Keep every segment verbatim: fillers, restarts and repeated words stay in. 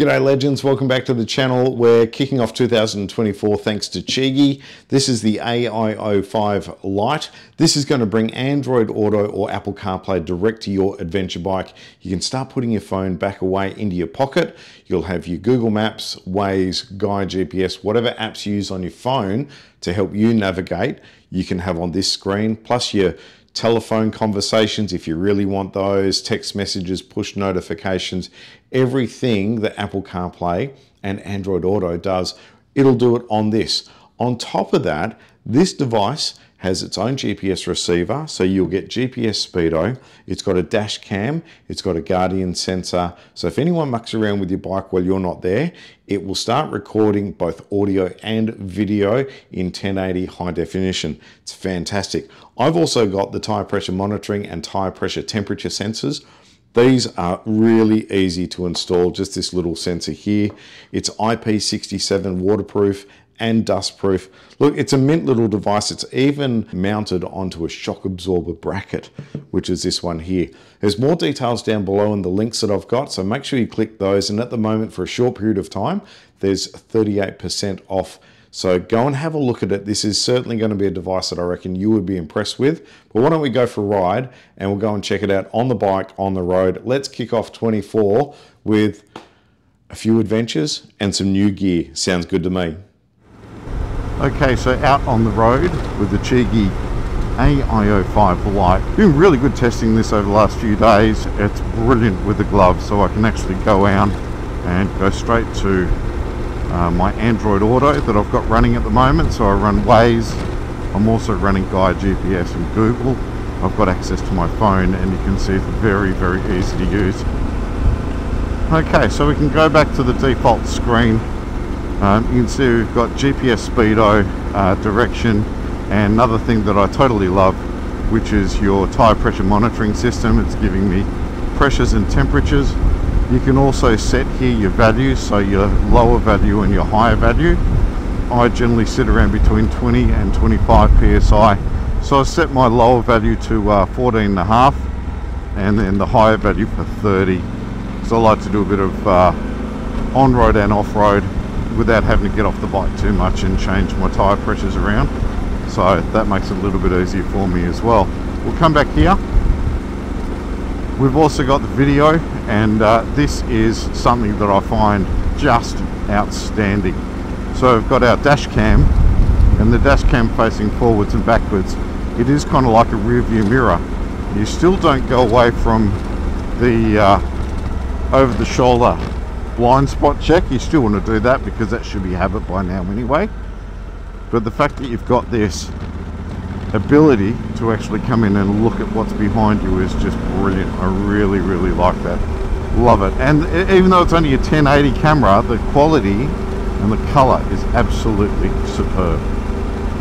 G'day legends, welcome back to the channel. We're kicking off two thousand twenty-four thanks to Chigee. This is the A I O five Lite. This is going to bring Android Auto or Apple CarPlay direct to your adventure bike. You can start putting your phone back away into your pocket. You'll have your Google Maps, Waze, Gaia G P S, whatever apps you use on your phone to help you navigate, you can have on this screen, plus your telephone conversations if you really want those, text messages, push notifications, everything that Apple CarPlay and Android Auto does, it'll do it on this. On top of that, this device has its own G P S receiver, so you'll get G P S speedo. It's got a dash cam, it's got a guardian sensor, so if anyone mucks around with your bike while you're not there, it will start recording both audio and video in ten eighty high definition. It's fantastic. I've also got the tire pressure monitoring and tire pressure temperature sensors. These are really easy to install, just this little sensor here. It's I P sixty-seven waterproof and dustproof. Look, it's a mint little device. It's even mounted onto a shock absorber bracket, which is this one here. There's more details down below in the links that I've got, so make sure you click those. And at the moment, for a short period of time, there's thirty-eight percent off. So go and have a look at it. This is certainly going to be a device that I reckon you would be impressed with. But why don't we go for a ride and we'll go and check it out on the bike, on the road. Let's kick off twenty-four with a few adventures and some new gear. Sounds good to me. Okay, so out on the road with the Chigee A I O five Lite. Been really good testing this over the last few days. It's brilliant with the gloves, so I can actually go out and go straight to uh, my Android Auto that I've got running at the moment. So I run Waze. I'm also running Gaia G P S and Google. I've got access to my phone, and you can see it's very, very easy to use. Okay, so we can go back to the default screen. Um, you can see we've got G P S speedo, uh, direction, and another thing that I totally love, which is your tire pressure monitoring system. It's giving me pressures and temperatures. You can also set here your values, so your lower value and your higher value. I generally sit around between twenty and twenty-five P S I. So I set my lower value to uh, fourteen and a half, and then the higher value for thirty. So I like to do a bit of uh, on-road and off-road without having to get off the bike too much and change my tire pressures around, so that makes it a little bit easier for me as well. We'll come back here. We've also got the video, and uh, this is something that I find just outstanding. So we've got our dash cam, and the dash cam facing forwards and backwards. It is kind of like a rear view mirror. You still don't go away from the uh, over the shoulder blind spot check. You still want to do that because that should be habit by now anyway, but the fact that you've got this ability to actually come in and look at what's behind you is just brilliant. I really really like that, love it. And even though it's only a ten eighty camera, the quality and the color is absolutely superb.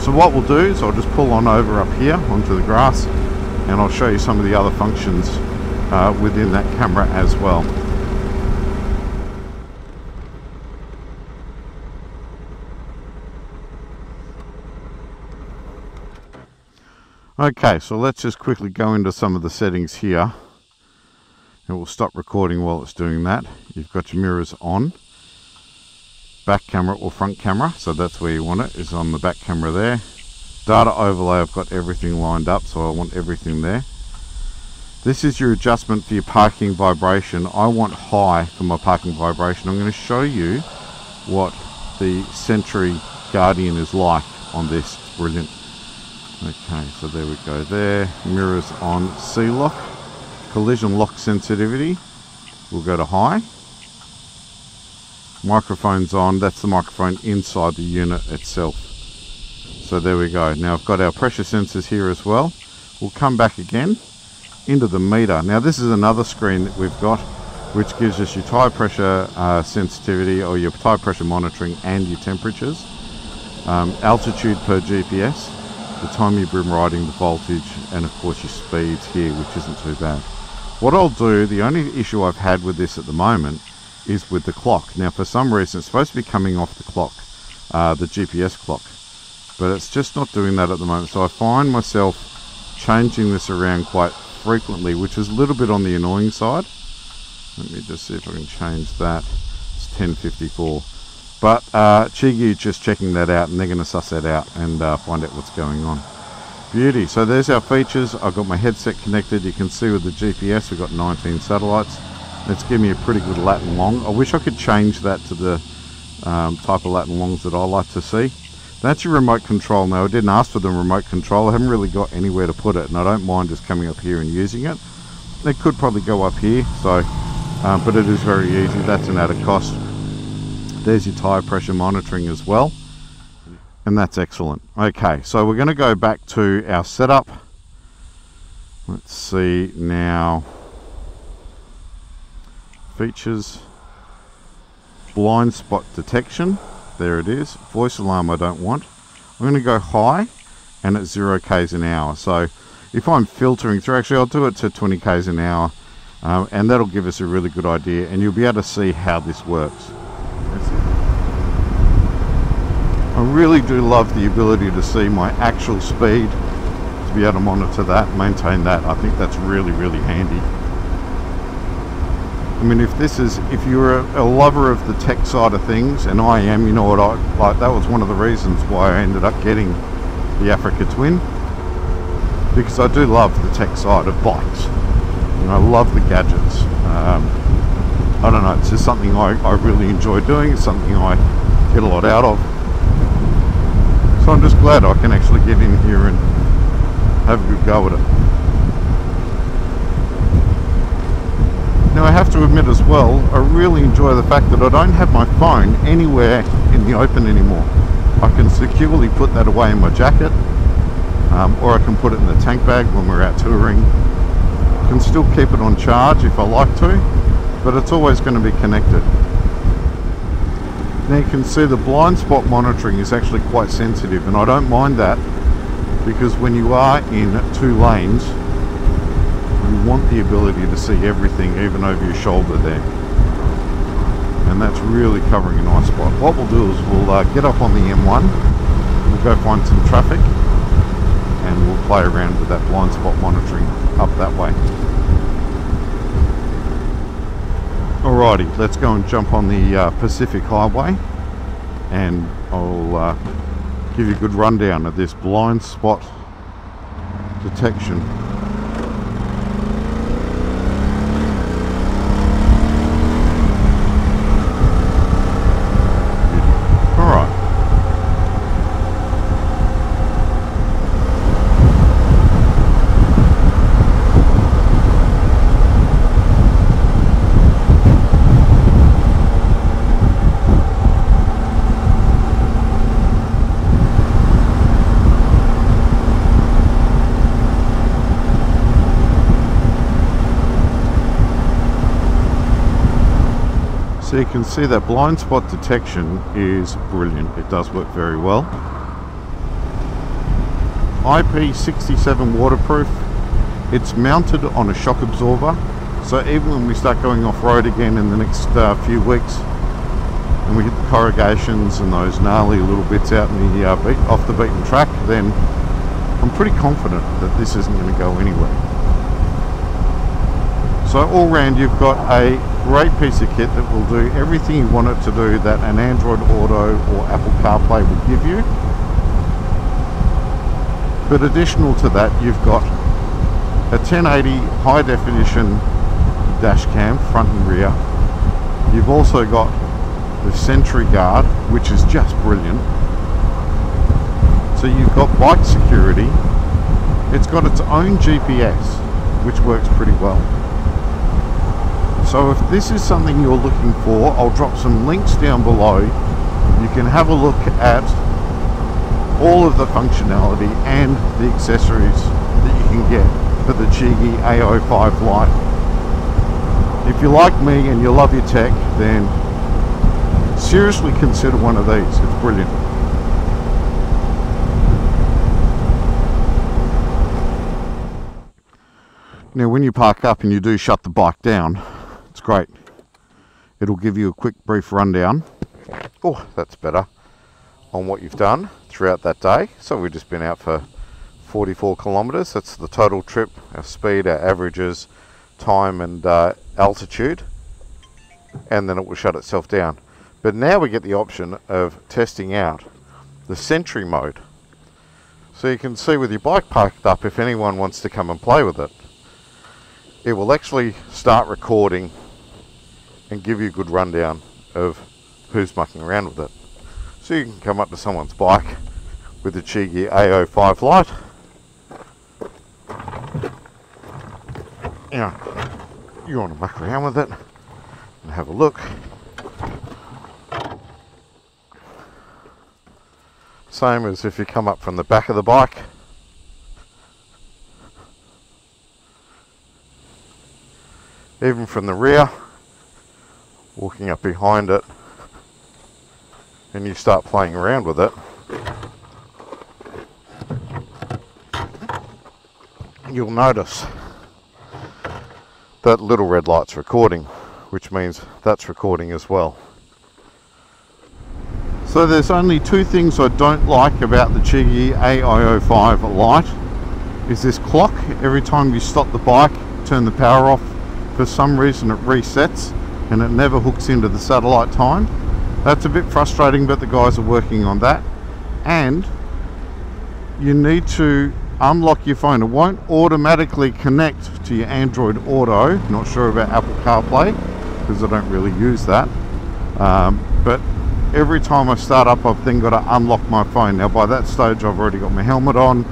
So what we'll do is I'll just pull on over up here onto the grass, and I'll show you some of the other functions uh, within that camera as well. Okay, so let's just quickly go into some of the settings here, and we'll stop recording while it's doing that. You've got your mirrors on, back camera or front camera, so that's where you want it, is on the back camera there. Data overlay, I've got everything lined up, so I want everything there. This is your adjustment for your parking vibration. I want high for my parking vibration. I'm going to show you what the Sentry Guardian is like on this. It's brilliant. Okay, so there we go there. Mirrors on C-Lock. Collision lock sensitivity, we'll go to high. Microphone's on, that's the microphone inside the unit itself. So there we go. Now I've got our pressure sensors here as well. We'll come back again into the meter. Now this is another screen that we've got, which gives us your tire pressure uh, sensitivity, or your tire pressure monitoring, and your temperatures. Um, altitude per G P S. The time you've been riding, the voltage, and of course your speeds here, which isn't too bad. What I'll do, the only issue I've had with this at the moment is with the clock. Now for some reason it's supposed to be coming off the clock, uh, the G P S clock, but it's just not doing that at the moment. So I find myself changing this around quite frequently, which is a little bit on the annoying side. Let me just see if I can change that. It's ten fifty-four. But uh, Chigee just checking that out, and they're going to suss that out and uh, find out what's going on. Beauty. So there's our features. I've got my headset connected. You can see with the G P S we've got nineteen satellites. It's giving me a pretty good lat and long. I wish I could change that to the um, type of lat and longs that I like to see. That's your remote control. Now I didn't ask for the remote control. I haven't really got anywhere to put it, and I don't mind just coming up here and using it. It could probably go up here, so um, but it is very easy. That's an added cost. There's your tire pressure monitoring as well, and that's excellent. Okay, so we're going to go back to our setup. Let's see now. Features, blind spot detection, there it is. Voice alarm I don't want. I'm going to go high, and at zero k's an hour. So if I'm filtering through, actually I'll do it to twenty k's an hour, um, and that'll give us a really good idea, and you'll be able to see how this works. I really do love the ability to see my actual speed, to be able to monitor that, maintain that. I think that's really, really handy. I mean, if this is, if you're a, a lover of the tech side of things, and I am, you know what, I like, that was one of the reasons why I ended up getting the Africa Twin, because I do love the tech side of bikes, and I love the gadgets. Um, I don't know, it's just something I, I really enjoy doing. It's something I get a lot out of. So I'm just glad I can actually get in here and have a good go at it. Now I have to admit as well, I really enjoy the fact that I don't have my phone anywhere in the open anymore. I can securely put that away in my jacket, um, or I can put it in the tank bag when we're out touring. I can still keep it on charge if I like to, but it's always going to be connected. Now you can see the blind spot monitoring is actually quite sensitive, and I don't mind that, because when you are in two lanes, you want the ability to see everything, even over your shoulder there, and that's really covering a nice spot. What we'll do is we'll uh, get up on the M one, we'll go find some traffic, and we'll play around with that blind spot monitoring up that way. Alrighty, let's go and jump on the uh, Pacific Highway, and I'll uh, give you a good rundown of this blind spot detection. So you can see that blind spot detection is brilliant. It does work very well. I P sixty-seven waterproof. It's mounted on a shock absorber, so even when we start going off-road again in the next uh, few weeks, and we hit the corrugations and those gnarly little bits out in the uh, beat, off the beaten track, then I'm pretty confident that this isn't going to go anywhere. So all round, you've got a great piece of kit that will do everything you want it to do that an Android Auto or Apple CarPlay will give you. But additional to that, you've got a ten eighty high definition dash cam, front and rear. You've also got the Sentry Guard, which is just brilliant. So you've got bike security. It's got its own G P S, which works pretty well. So if this is something you're looking for, I'll drop some links down below. You can have a look at all of the functionality and the accessories that you can get for the Chigee A I O five Lite. If you're like me and you love your tech, then seriously consider one of these. It's brilliant. Now when you park up and you do shut the bike down, it's great. It'll give you a quick brief rundown. Oh, that's better. On what you've done throughout that day. So we've just been out for forty-four kilometers. That's the total trip, our speed, our averages, time and uh, altitude. And then it will shut itself down. But now we get the option of testing out the Sentry mode. So you can see with your bike parked up, if anyone wants to come and play with it, it will actually start recording and give you a good rundown of who's mucking around with it. So you can come up to someone's bike with the Chigee A I O five Lite. You know, you want to muck around with it and have a look. Same as if you come up from the back of the bike. Even from the rear, walking up behind it, and you start playing around with it, you'll notice that little red light's recording, which means that's recording as well. So there's only two things I don't like about the Chigee A I O five Lite. Is this clock. Every time you stop the bike, turn the power off, for some reason it resets and it never hooks into the satellite time. That's a bit frustrating, but the guys are working on that. And you need to unlock your phone. It won't automatically connect to your Android Auto. Not sure about Apple CarPlay because I don't really use that. Um, but every time I start up, I've then got to unlock my phone. Now by that stage I've already got my helmet on,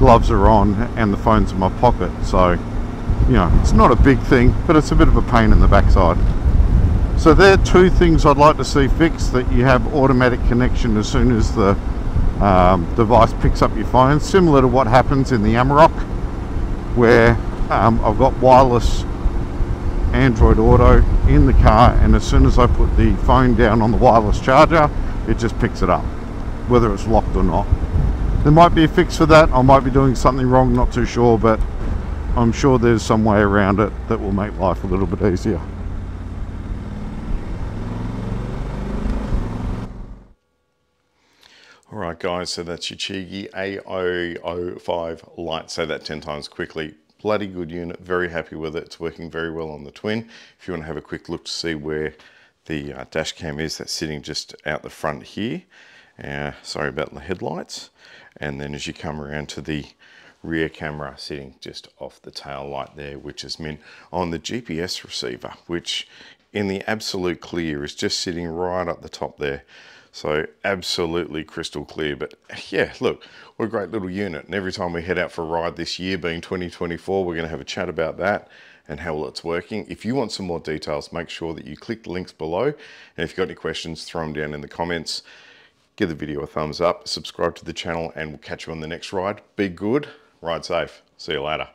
gloves are on, and the phone's in my pocket. So, you know, it's not a big thing, but it's a bit of a pain in the backside. So there are two things I'd like to see fixed, that you have automatic connection as soon as the um, device picks up your phone, similar to what happens in the Amarok, where um, I've got wireless Android Auto in the car, and as soon as I put the phone down on the wireless charger, it just picks it up, whether it's locked or not. There might be a fix for that. I might be doing something wrong, not too sure, but I'm sure there's some way around it that will make life a little bit easier. All right guys, so that's your Chigee A I O five Lite. Say that ten times quickly. Bloody good unit, very happy with it. It's working very well on the Twin. If you want to have a quick look to see where the uh, dash cam is, that's sitting just out the front here. Uh, sorry about the headlights. And then as you come around to the rear camera, sitting just off the tail light there, which is mint on the G P S receiver, which in the absolute clear is just sitting right up the top there. So absolutely crystal clear. But yeah, look, what a great little unit. And every time we head out for a ride this year, being twenty twenty-four, we're gonna have a chat about that and how well it's working. If you want some more details, make sure that you click the links below. And if you've got any questions, throw them down in the comments. Give the video a thumbs up, subscribe to the channel, and we'll catch you on the next ride. Be good, ride safe. See you later.